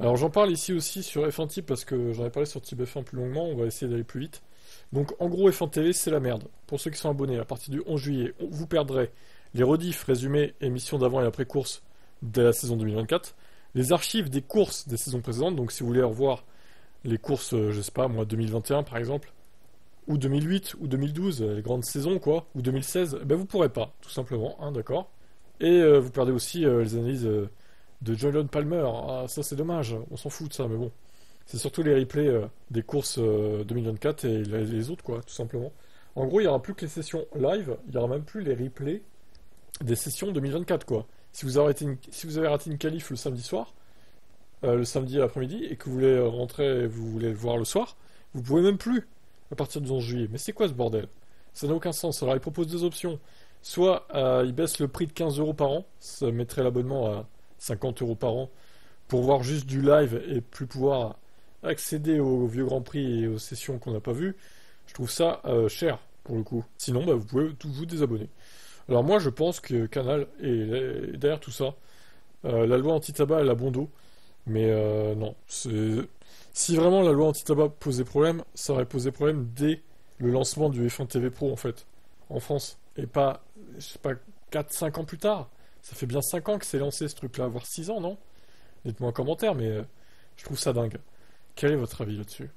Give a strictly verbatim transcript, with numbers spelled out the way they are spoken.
Alors j'en parle ici aussi sur F un Type parce que j'en ai parlé sur Type F un plus longuement, on va essayer d'aller plus vite. Donc en gros, F un T V, c'est la merde. Pour ceux qui sont abonnés, à partir du onze juillet, vous perdrez les rediffs, résumés, émissions d'avant et après course de la saison deux mille vingt-quatre, les archives des courses des saisons précédentes, donc si vous voulez revoir les courses, je sais pas, moi deux mille vingt et un par exemple, ou deux mille huit, ou deux mille douze, les grandes saisons quoi, ou deux mille seize, ben vous pourrez pas, tout simplement, hein, d'accord. Et euh, vous perdez aussi euh, les analyses euh, de Julian Palmer, ah, ça c'est dommage, on s'en fout de ça, mais bon. C'est surtout les replays euh, des courses euh, deux mille vingt-quatre et les, les autres quoi, tout simplement. En gros, il n'y aura plus que les sessions live, il n'y aura même plus les replays des sessions deux mille vingt-quatre quoi. Si vous, avez une, si vous avez raté une qualif le samedi soir, euh, le samedi après-midi, et que vous voulez rentrer et vous voulez voir le soir, vous pouvez même plus à partir du onze juillet. Mais c'est quoi ce bordel? Ça n'a aucun sens. Alors ils proposent deux options. Soit euh, ils baissent le prix de quinze euros par an, ça mettrait l'abonnement à cinquante euros par an, pour voir juste du live et plus pouvoir accéder aux vieux Grands Prix et aux sessions qu'on n'a pas vues. Je trouve ça euh, cher, pour le coup. Sinon, bah, vous pouvez tout vous désabonner. Alors moi, je pense que Canal est derrière tout ça. Euh, la loi anti-tabac, elle a bon dos. Mais euh, non. Si vraiment la loi anti-tabac posait problème, ça aurait posé problème dès le lancement du F un T V Pro, en fait, en France. Et pas, je sais pas, quatre cinq ans plus tard. Ça fait bien cinq ans que c'est lancé, ce truc-là, voire six ans, non? Dites-moi en commentaire, mais euh, je trouve ça dingue. Quel est votre avis là-dessus?